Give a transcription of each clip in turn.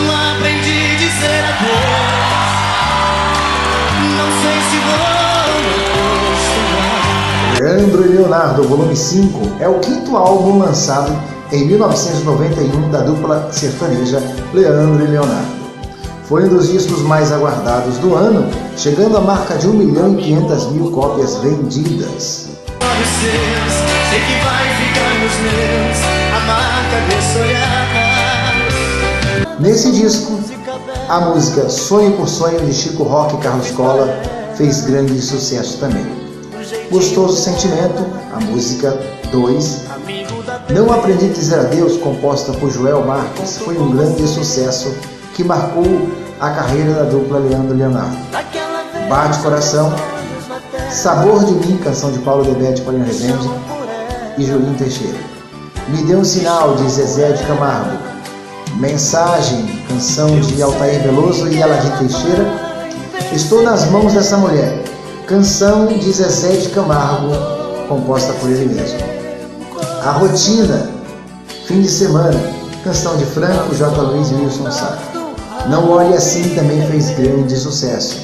não aprendi a dizer adeus. Não sei se vou me acostumar. Leandro e Leonardo, volume 5, é o quinto álbum lançado em 1991 da dupla sertaneja Leandro e Leonardo. Foi um dos discos mais aguardados do ano, chegando à marca de 1.500.000 cópias vendidas. Sei que vai ficar nos meus, a marca desse olhar. Nesse disco, a música Sonho por Sonho de Chico Rock e Carlos Cola fez grande sucesso também. Gostoso Sentimento, a música 2. Não Aprendi a Dizer Adeus, composta por Joel Marques, foi um grande sucesso que marcou a carreira da dupla Leandro e Leonardo. Bate Coração, Sabor de Mim, canção de Paulo Debete, Paulinho Resende e Julinho Teixeira. Me Dê um Sinal, de Zezé de Camargo. Mensagem, canção de Altair Veloso e Aladir Teixeira. Estou nas Mãos dessa Mulher, canção de Zezé de Camargo, composta por ele mesmo. A Rotina, Fim de Semana, canção de Franco, J. Luiz e Wilson Sá. Não Olhe Assim também fez grande sucesso.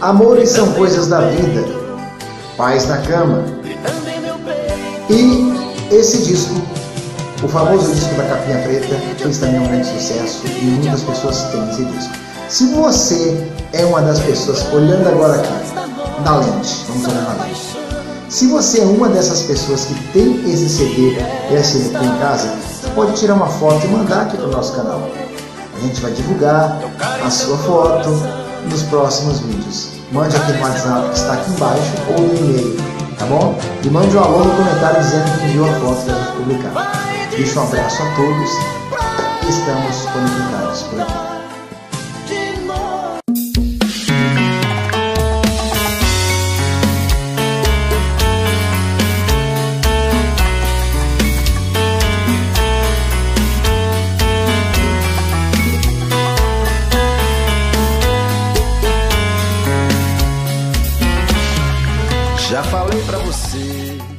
Amores São Coisas da Vida, Paz na Cama. E esse disco, o famoso disco da capinha preta, fez também um grande sucesso e muitas pessoas têm esse disco. Se você é uma das pessoas, olhando agora aqui, na lente, vamos olhar na lente. Se você é uma dessas pessoas que tem esse CD, esse LP em casa, pode tirar uma foto e mandar aqui para o nosso canal. A gente vai divulgar a sua foto nos próximos vídeos. Mande aqui no WhatsApp que está aqui embaixo ou no e-mail, tá bom? E mande um alô no comentário dizendo que enviou a foto para a gente publicar. Deixa um abraço a todos. Estamos conectados por aqui. Já falei pra você.